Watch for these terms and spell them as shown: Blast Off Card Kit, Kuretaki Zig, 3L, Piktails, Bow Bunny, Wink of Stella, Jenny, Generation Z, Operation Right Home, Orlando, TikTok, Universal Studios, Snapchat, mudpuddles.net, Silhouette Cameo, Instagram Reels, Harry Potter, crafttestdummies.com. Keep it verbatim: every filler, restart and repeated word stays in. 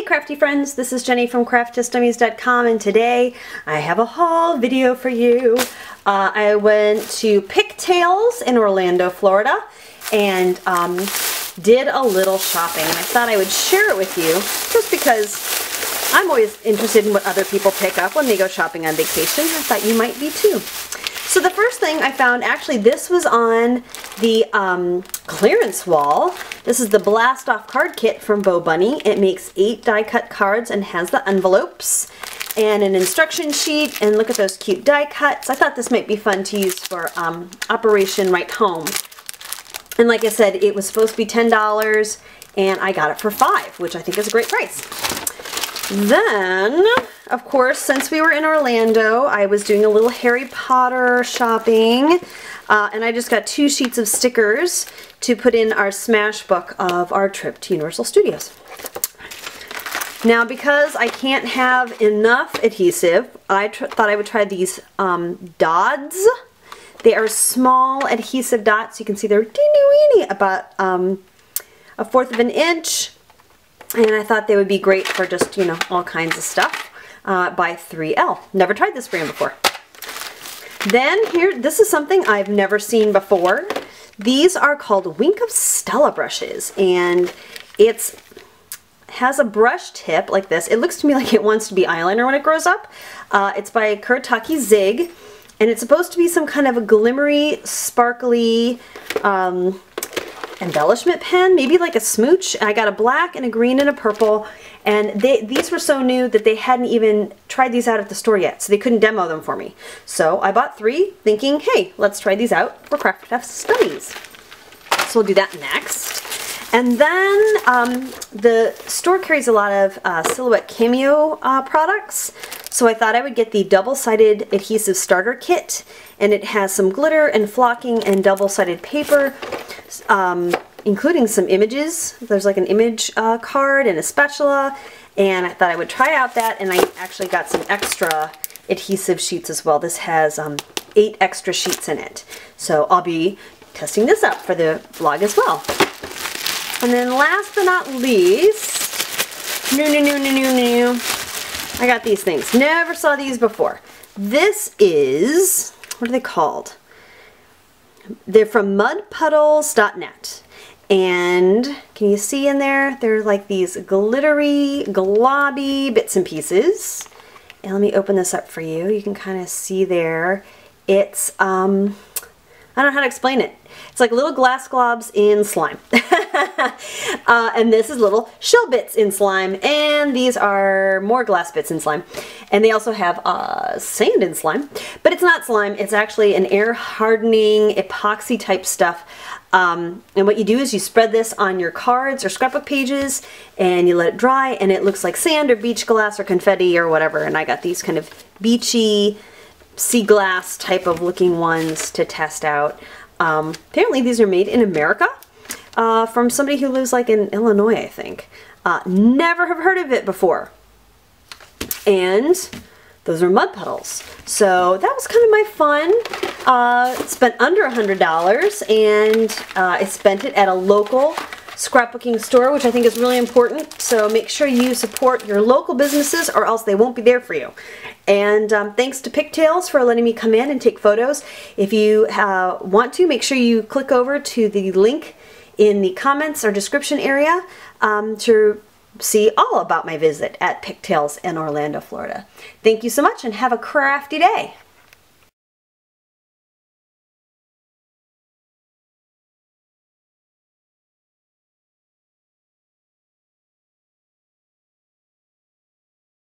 Hey crafty friends, this is Jenny from craft test dummies dot com and today I have a haul video for you. Uh, I went to Piktails in Orlando, Florida and um, did a little shopping. And I thought I would share it with you just because I'm always interested in what other people pick up when they go shopping on vacation. I thought you might be too. So the first thing I found, actually this was on the um, clearance wall. This is the Blast Off Card Kit from Bow Bunny. It makes eight die cut cards and has the envelopes and an instruction sheet, and look at those cute die cuts. I thought this might be fun to use for um, Operation Right Home. And like I said, it was supposed to be ten dollars and I got it for five, which I think is a great price. Then, of course, since we were in Orlando, I was doing a little Harry Potter shopping, uh, and I just got two sheets of stickers to put in our smash book of our trip to Universal Studios. Now, because I can't have enough adhesive, I tr thought I would try these um, dots. They are small adhesive dots. You can see they're teeny-weeny, about um, a fourth of an inch. And I thought they would be great for just, you know, all kinds of stuff uh, by three L. Never tried this brand before. Then here, this is something I've never seen before. These are called Wink of Stella brushes, and it's has a brush tip like this. It looks to me like it wants to be eyeliner when it grows up. Uh, it's by Kuretaki Zig, and it's supposed to be some kind of a glimmery, sparkly, um, embellishment pen, maybe like a smooch. I got a black and a green and a purple, and they, these were so new that they hadn't even tried these out at the store yet, so they couldn't demo them for me. So I bought three thinking, hey, let's try these out for craft test dummies. So we'll do that next. And then um, the store carries a lot of uh, Silhouette Cameo uh, products, so I thought I would get the double-sided adhesive starter kit, and it has some glitter and flocking and double-sided paper, Um, including some images. There's like an image uh, card and a spatula, and I thought I would try out that, and I actually got some extra adhesive sheets as well. This has um, eight extra sheets in it. So I'll be testing this out for the vlog as well. And then last but not least, no, no, no, no, no, no, I got these things. Never saw these before. This is, what are they called? They're from mud puddles dot net, and can you see in there? They're like these glittery, globby bits and pieces. And let me open this up for you. You can kind of see there. It's, um, I don't know how to explain it. It's like little glass globs in slime. uh, and this is little shell bits in slime, and these are more glass bits in slime. And they also have uh, sand in slime, but it's not slime. It's actually an air hardening epoxy type stuff. Um, and what you do is you spread this on your cards or scrapbook pages, and you let it dry, and it looks like sand or beach glass or confetti or whatever. And I got these kind of beachy sea glass type of looking ones to test out. Um, apparently these are made in America uh, from somebody who lives like in Illinois, I think. Uh, never have heard of it before. And those are mud puddles. So that was kind of my fun. Uh, spent under a hundred dollars, and uh, I spent it at a local scrapbooking store, which I think is really important. So make sure you support your local businesses or else they won't be there for you. And um, thanks to Piktails for letting me come in and take photos. If you uh, want to, make sure you click over to the link in the comments or description area um, to see all about my visit at Piktails in Orlando, Florida. Thank you so much and have a crafty day.